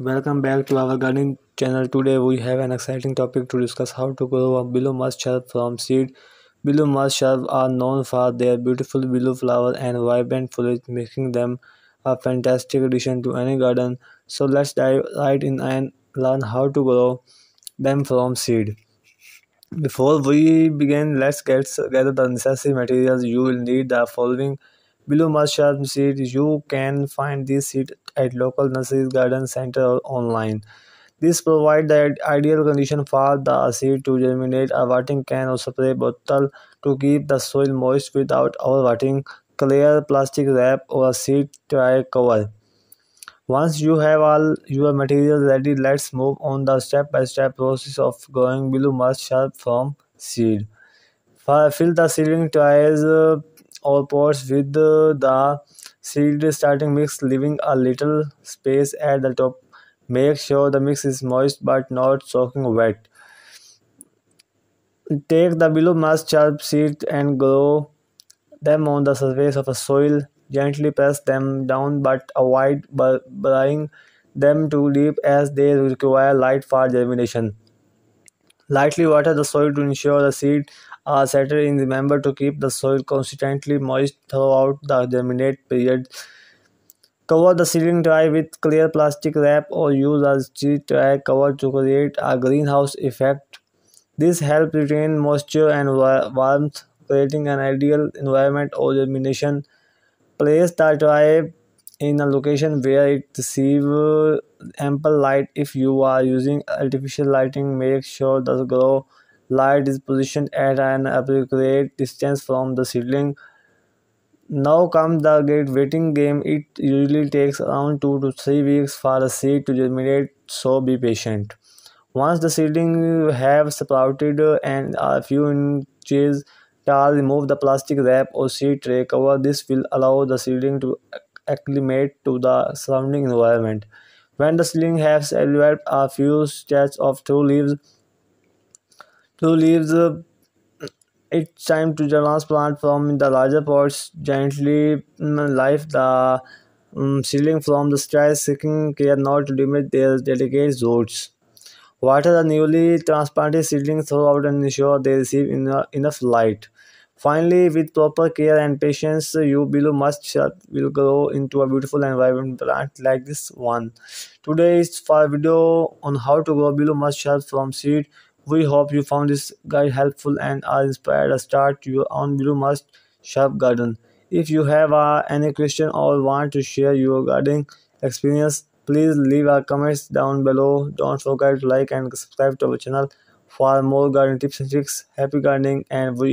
Welcome back to our gardening channel. Today we have an exciting topic to discuss: how to grow a willow must-shrub from seed. Willow must-shrub are known for their beautiful willow flower and vibrant foliage, making them a fantastic addition to any garden. So let's dive right in and learn how to grow them from seed. Before we begin, let's gather the necessary materials. You will need the following: willow must-shrub seed. You can find this seed at local nurseries, garden center, or online. This provides the ideal condition for the seed to germinate. A watering can or spray bottle to keep the soil moist without overwatering. Clear plastic wrap or a seed tray cover. Once you have all your materials ready, let's move on the step-by-step process of growing willow must-shrub from seed. Fill the seedling trays or pots with the seed starting mix, leaving a little space at the top. Make sure the mix is moist but not soaking wet. Take the willow must-shrub seed and grow them on the surface of a soil. Gently press them down but avoid burying them too deep, as they require light for germination. Lightly water the soil to ensure the seeds are settled in. Remember to keep the soil constantly moist throughout the germinate period. Cover the seedling tray with clear plastic wrap or use a seed tray cover to create a greenhouse effect. This helps retain moisture and warmth, creating an ideal environment for germination. Place the tray in a location where it receives ample light. If you are using artificial lighting, make sure the grow light is positioned at an appropriate distance from the seedling. Now comes the waiting game. It usually takes around 2 to 3 weeks for a seed to germinate, so be patient. Once the seedlings have sprouted and are a few inches tall, remove the plastic wrap or seed tray cover. This will allow the seedling to acclimate to the surrounding environment. When the seedling has developed a few sets of true leaves, it's time to transplant from the larger pots. Gently lift the seedling from the trays, taking care not to damage their delicate roots. Water the newly transplanted seedlings throughout and ensure they receive enough light. Finally, with proper care and patience, your willow must-shrub will grow into a beautiful and vibrant plant like this one. Today is for video on how to grow willow must-shrub from seed. We hope you found this guide helpful and are inspired to start your own willow must-shrub garden. If you have any question or want to share your gardening experience, please leave our comments down below. Don't forget to like and subscribe to our channel for more gardening tips and tricks. Happy gardening, and we